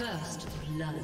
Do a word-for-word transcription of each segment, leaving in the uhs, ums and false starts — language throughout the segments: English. First blood.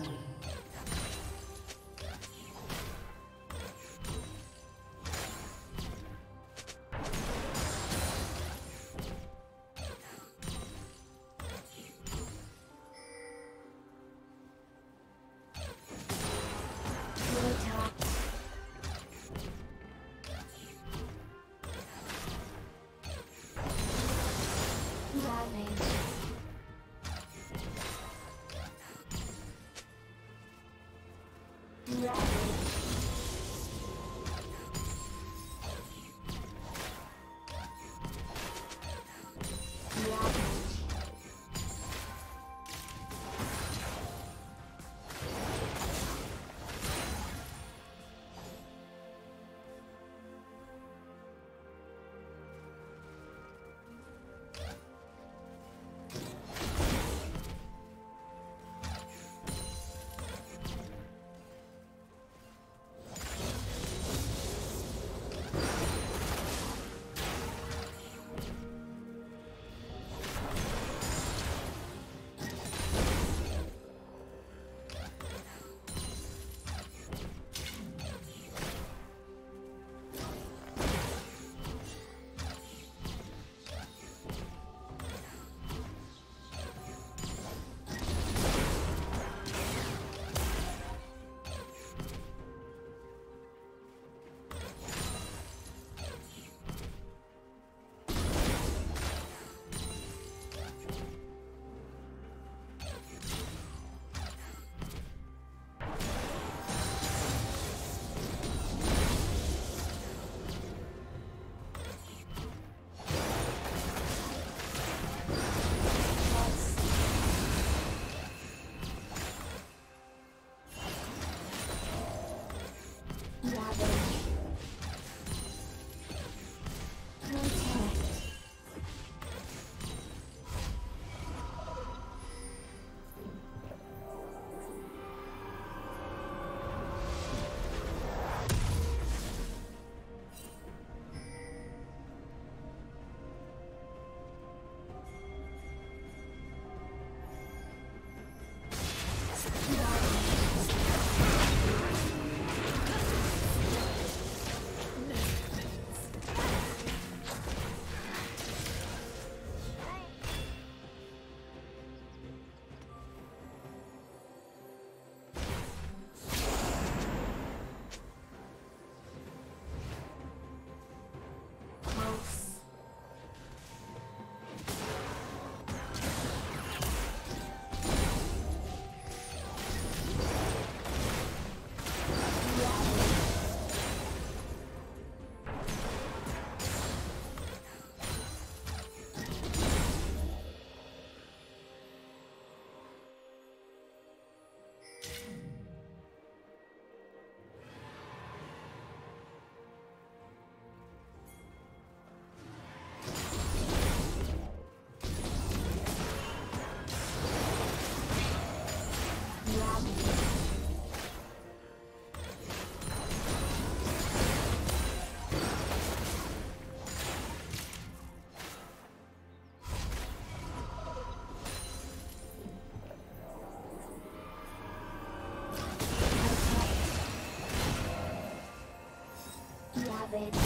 It. Yeah.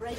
Red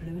Blue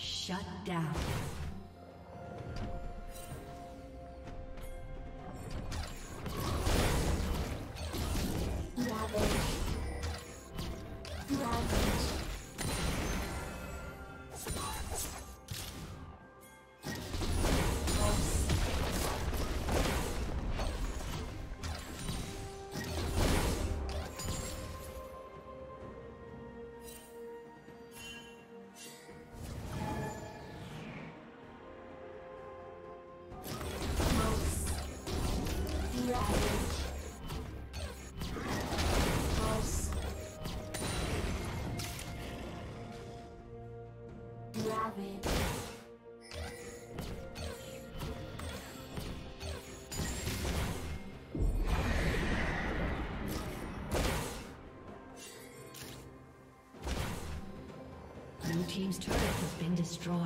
Shut down. Blue team's turret has been destroyed.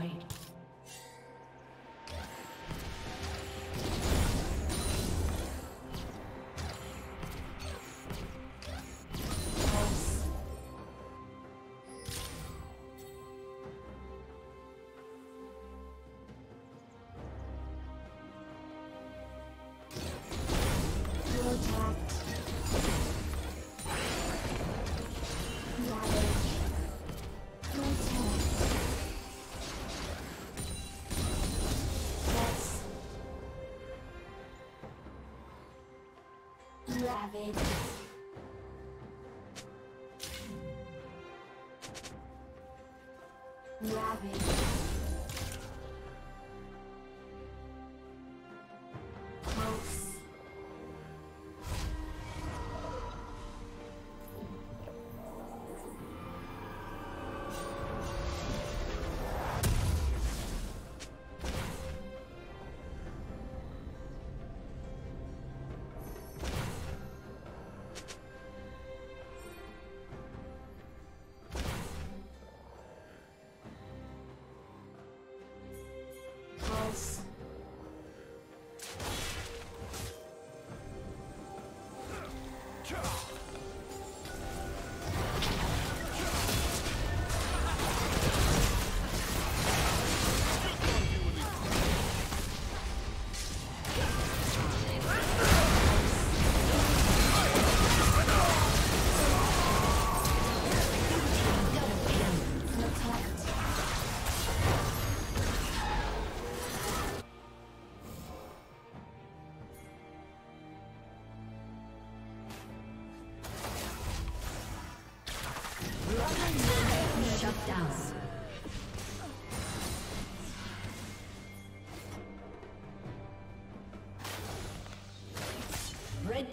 Ravage. Ravage. Pulse. Red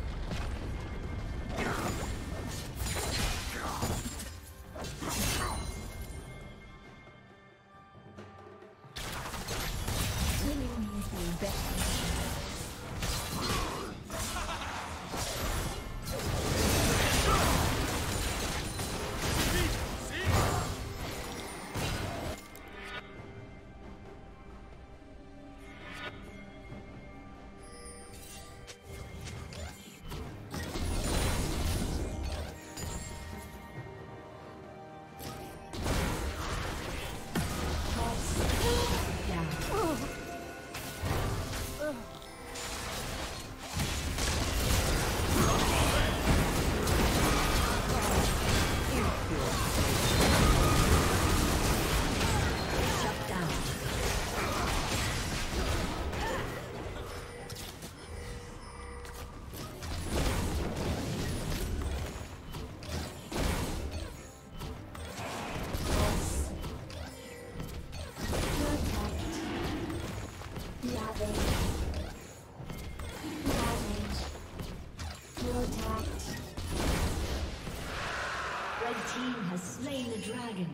Dragon.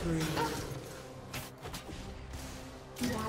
free.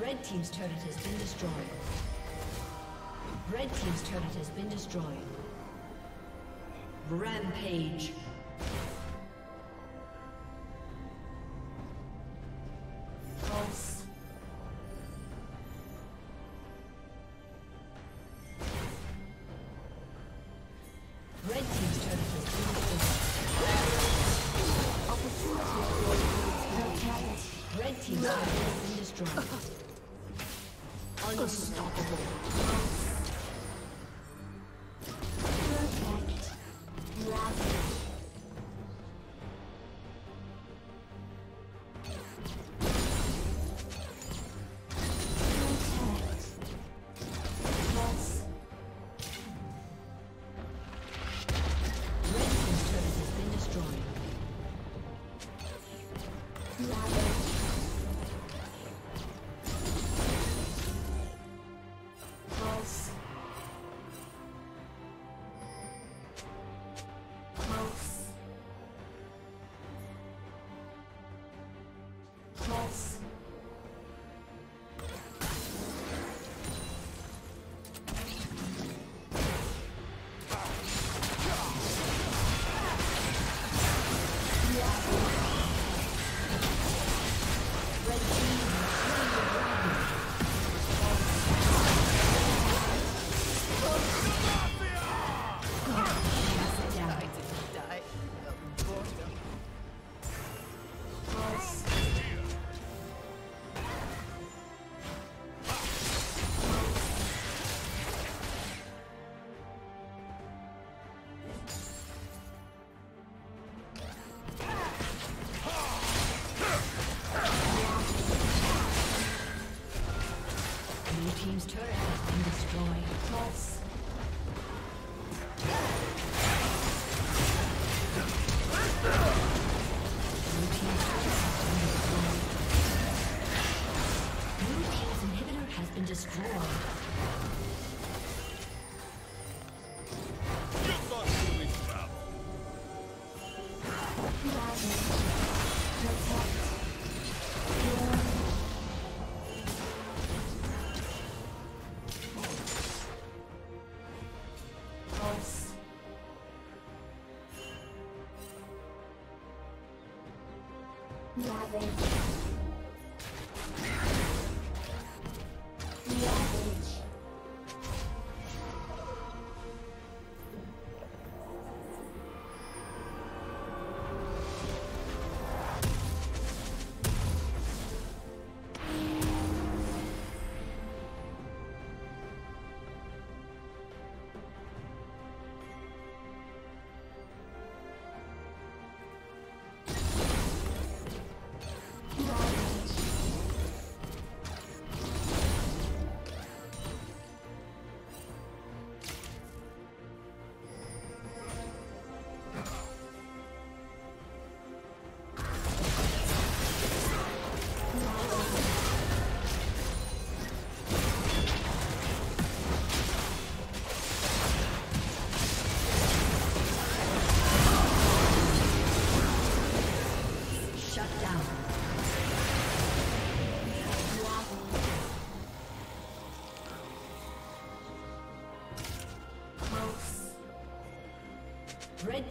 Red team's turret has been destroyed. Red team's turret has been destroyed. Rampage. False. Red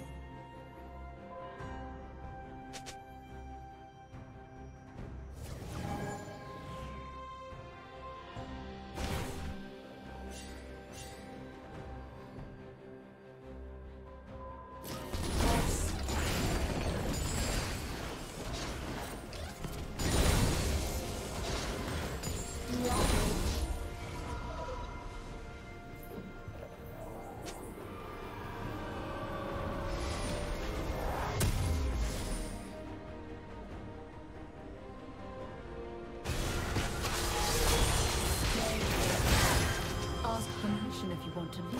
To me.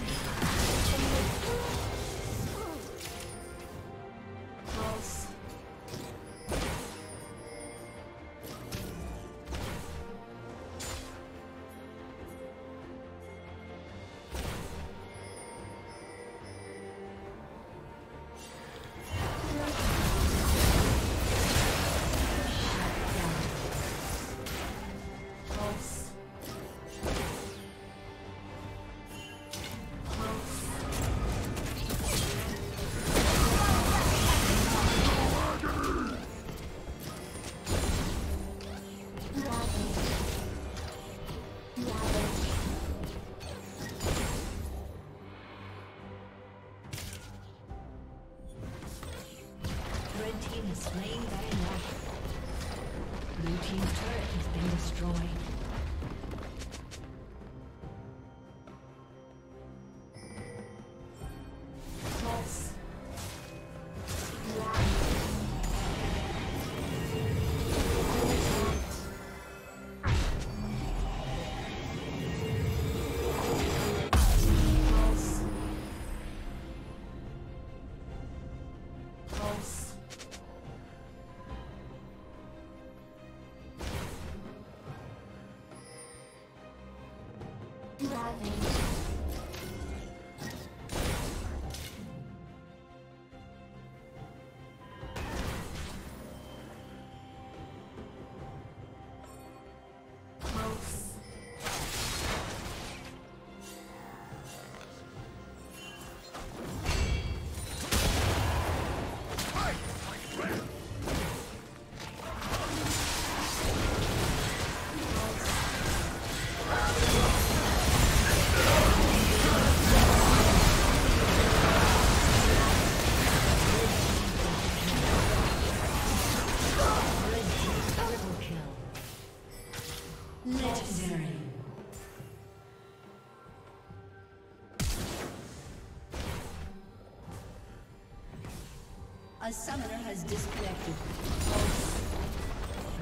A summoner has disconnected.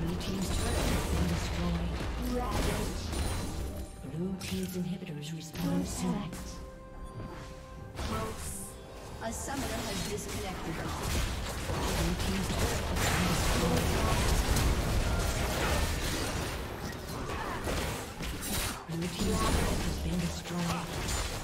Blue team's turret has been destroyed. Ravage. Blue team's inhibitor is respawning soon. A summoner has disconnected. Blue team's turret has been destroyed. Blue team's turret has been destroyed.